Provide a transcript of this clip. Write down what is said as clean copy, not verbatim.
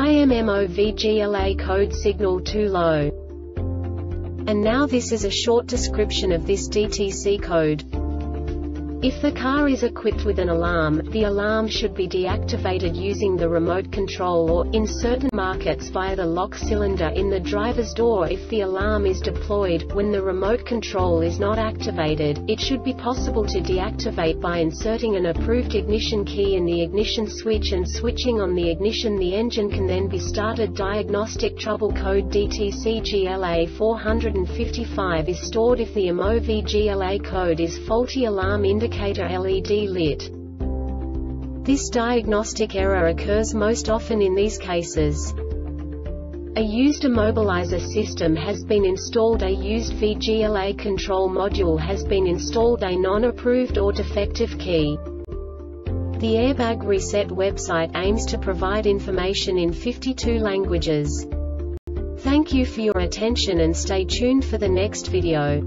IMMO-VGLA code signal too low. And now this is a short description of this DTC code. If the car is equipped with an alarm, the alarm should be deactivated using the remote control or, in certain markets, via the lock cylinder in the driver's door. If the alarm is deployed, when the remote control is not activated, it should be possible to deactivate by inserting an approved ignition key in the ignition switch and switching on the ignition. The engine can then be started. Diagnostic trouble code DTC GLA-455 is stored if the IMMO-VGLA code is faulty. Alarm indicator LED lit. This diagnostic error occurs most often in these cases. A used immobilizer system has been installed. A used VGLA control module has been installed. A non-approved or defective key. The Airbag Reset website aims to provide information in 52 languages. Thank you for your attention and stay tuned for the next video.